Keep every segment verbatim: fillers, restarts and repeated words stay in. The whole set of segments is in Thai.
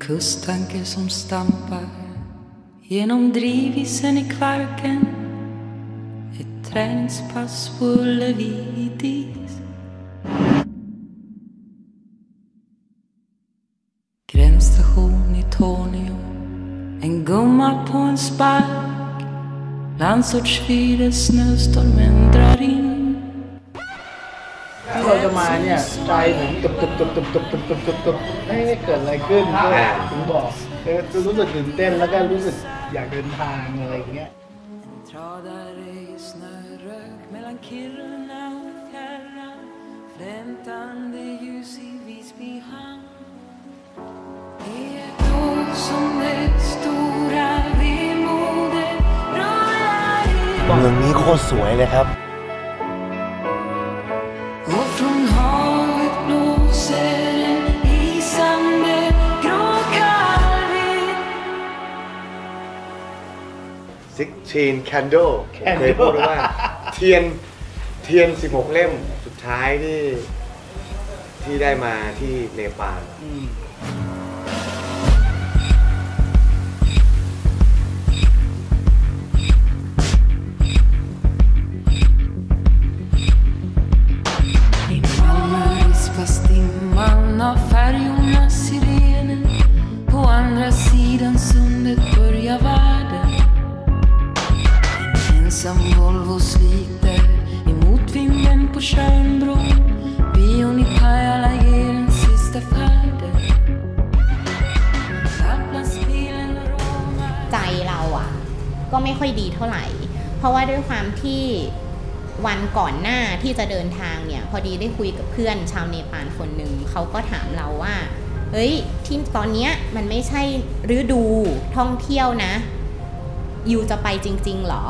Kusttanke som stampar genom drivisen i Kvarken. Ett träningspass på Levidis. Gränsstation i Tornio. En gumma på en spark. Landsortsfyrer, snöstormen drar in. เราจะมาเนี่ยใจผมตึบตึบตึบตึบตึบตึบตึบตึบตึบไม่ได้เกิดอะไรขึ้นเลยผมบอกรู้สึกตื่นเต้นแล้วก็รู้สึกอยากเดินทางอะไรอย่างเงี้ยเมืองนี้โคตรสวยเลยครับสิบหก candle เคยพูดว่าเทียนเทียนสิบหกเล่มสุดท้ายที่ที่ได้มาที่เนปาลSom Volvo sliter emot vinden på Tjörnbron. Bion i Pajala ger en sista färden. ใจเราอ่ะก็ไม่ค่อยดีเท่าไหร่เพราะว่าด้วยความที่วันก่อนหน้าที่จะเดินทางเนี่ยพอดีได้คุยกับเพื่อนชาวเนปาลคนหนึ่งเขาก็ถามเราว่าเฮ้ยที่ตอนเนี้ยมันไม่ใช่ฤดูท่องเที่ยวนะยูจะไปจริงๆหรอ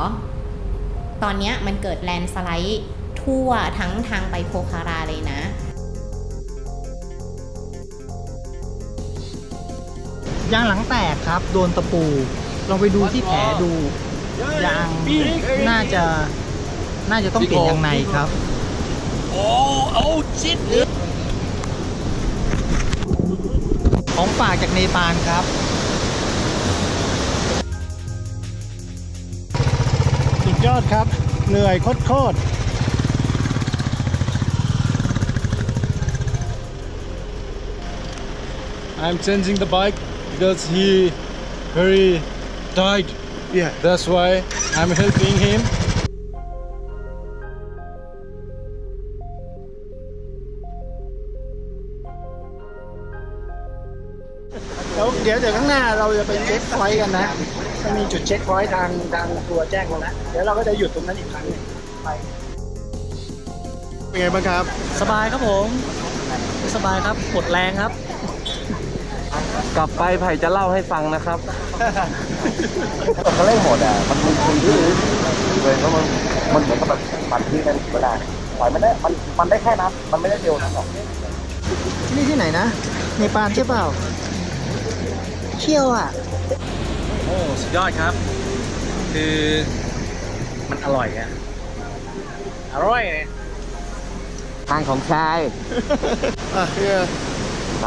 ตอนนี้มันเกิดแลนด์สไลด์ทั่วทั้งทางไปโพคาราเลยนะยางหลังแตกครับโดนตะปูลองไปดูที่แผลดูยางน่าจะน่าจะต้องเปลี่ยนยางในครับโอ้โอ้ชิดของฝากจากเนปาลครับยอดครับเหนื่อยโคตรๆ I'm changing the bike because he very tired yeah that's why I'm helping him แล้วเดี๋ยวเดี๋ยวข้างหน้าเราจะไปเช็คพอยต์กันนะมันมีจุดเช็คพอยต์ทางทางตัวแจ้งมาแล้วเดี๋ยวเราก็จะหยุดตรงนั้นอีกครั้งหนึ่งไปเป็นไงบ้างครับสบายครับผมสบายครับปวดแรงครับกลับไปไผ่จะเล่าให้ฟังนะครับเขาเล่นหมดอ่ะมันมันมันดื้อเลยเพราะมันมันเหมือนกับแบบปั่นที่นั่นเวลาปล่อยมันได้มันมันได้แค่นั้นมันไม่ได้เร็วนะหรอกที่นี่ที่ไหนนะเนปาลใช่เปล่าเที่ยวอ่ะโอ้สุดยอดครับคือมันอร่อยอ่ะอร่อยเลยทางของชายอ่ะเพื่อไป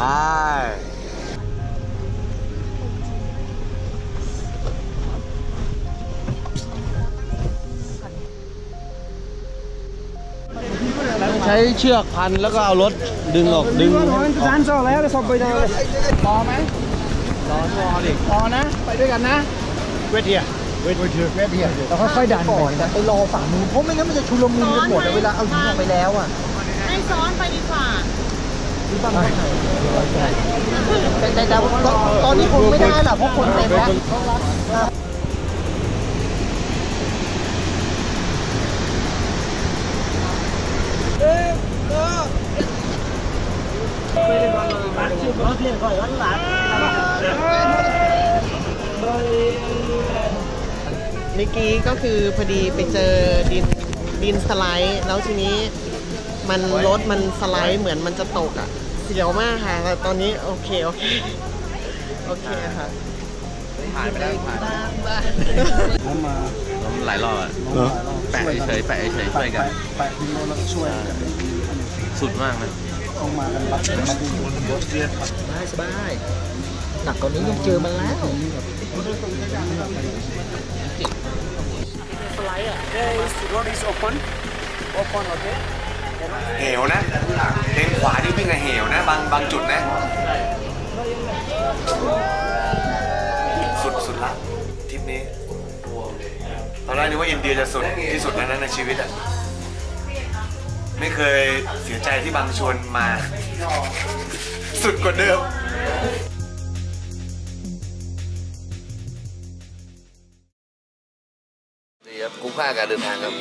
ใช้เชือกพันแล้วก็เอารถดึงออกดึงออกพอไหมรอรอดิรอนะไปด้วยกันนะเวทีอะเวทีเวทีเราค่อยๆดันก่อนไปรอฝั่งนู้นเพราะไม่งั้นมันจะชุลมุนกันหมดเวลาเอาหญิงออกไปแล้วอ่ะให้ซ้อนไปดีกว่าแต่แต่ตอนนี้คงไม่ได้หรอกเพราะคนเต็มแล้วเมื่อกี้ก็คือพอดีไปเจอดินดินสไลด์แล้วทีนี้มันรถมันสไลด์เหมือนมันจะตกอ่ะเสียวมากค่ะตอนนี้โอเคโอเคโอเคค่ะผ่านไปแล้วผ่านแล้วมาหลายรอบอ่ะแปะเฉยแปะเฉยช่วยกันแปะที่โน้นแล้วช่วยกันสุดมากเลยต้องมากันรับมาดูบนรถเรียบสบายสบาย หนักกว่านี้ยังเจอมาแล้วเหวนะเลนขวานี่วิ่งในเหวนะบางบางจุดนะสุดสุดละทริปนี้ตอนแรกนึกว่าอินเดียจะสุดที่สุดแล้วนะในชีวิตอ่ะไม่เคยเสียใจที่บางชวนมาสุดกว่าเดิมดีครับคุ้มค่าการเดินทางครับ